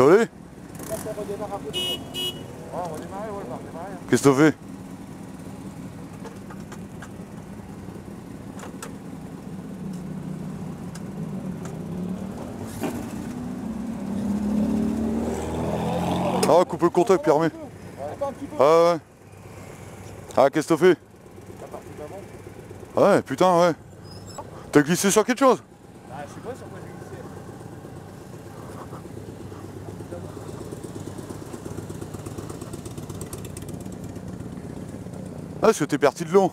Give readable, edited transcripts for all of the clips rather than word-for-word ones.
Salut. Qu'est-ce que t'as vu? Ah, coupe le contact, Pierre. Mais ah ouais. Ah, qu'est-ce que t'as fait? Ouais, putain, ouais. T'as glissé sur quelque chose? Bah, je sais pas sur quoi j'ai glissé. Ah, parce que t'es parti de l'eau.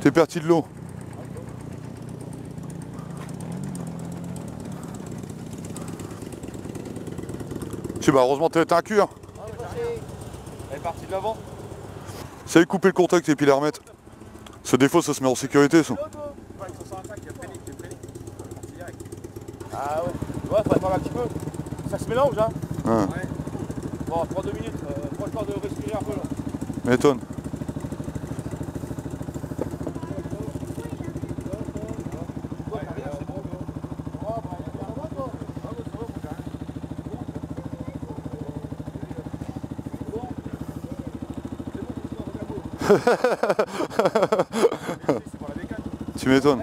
T'es parti de l'eau. Tu sais, bah, heureusement, t'as un cul, hein. Elle est partie de l'avant. Ça y est, couper le contact et puis la remettre. Ce défaut, ça se met en sécurité, ça. Ah ouais, faut attendre un petit peu. Ça se mélange, hein. Ouais. Bon, prends 2 minutes. Prends le temps de respirer un peu, là. M'étonne. Tu m'étonnes.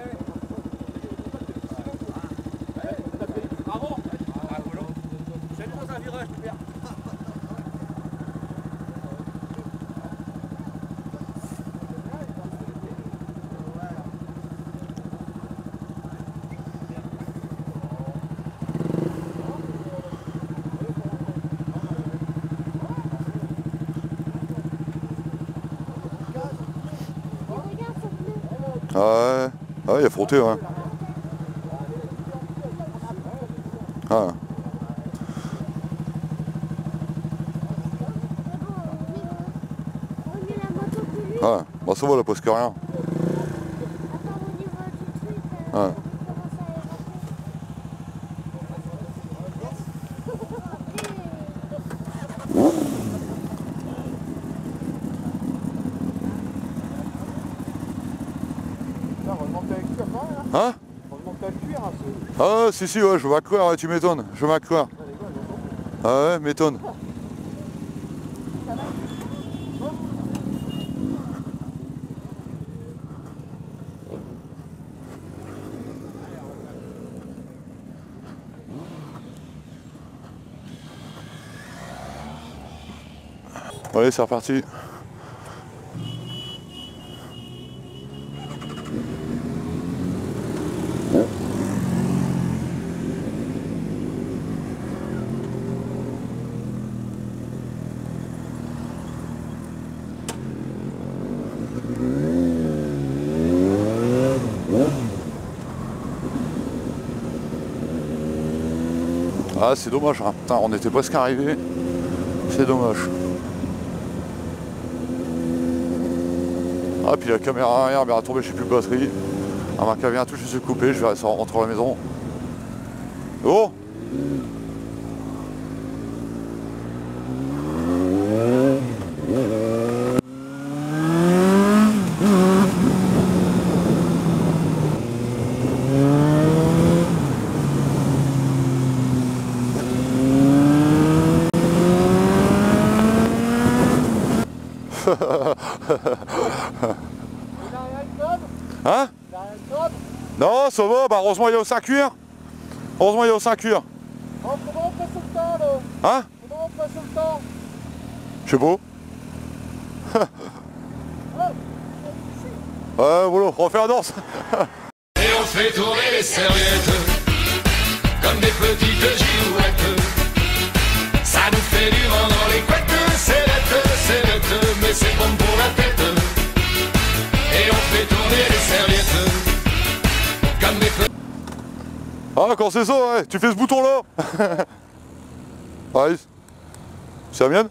Ah ouais, il a frotté, ouais. Ah. Ah, bah ça va, là, presque rien. Ouais. Hein? Ah si si ouais, je vais accroire, tu m'étonnes, je vais accroire. Ah ouais, m'étonne. Allez, c'est reparti. Ah c'est dommage, hein. Putain, on était presque arrivé, c'est dommage. Ah puis la caméra arrière, elle a tombé, je sais plus de batterie. Ah ma caméra touche, je suis coupé, je vais rentrer à la maison. Oh! Hein? Non, ça va, bah heureusement il est au 5 cuir. Heureusement il est au 5 cuir. Comment on passe le temps là? Hein? Comment on passe le temps? Je sais pas. Ouais, voilà, on refait la danse. Et on fait tourner les serviettes comme des petites girouettes. Ça nous fait du vent dans les couettes. C'est bête, mais c'est bon pour la tête. Et on fait tourner les serviettes comme des feux. Ah, quand c'est ça, ouais, tu fais ce bouton là. Ah, c'est la mienne.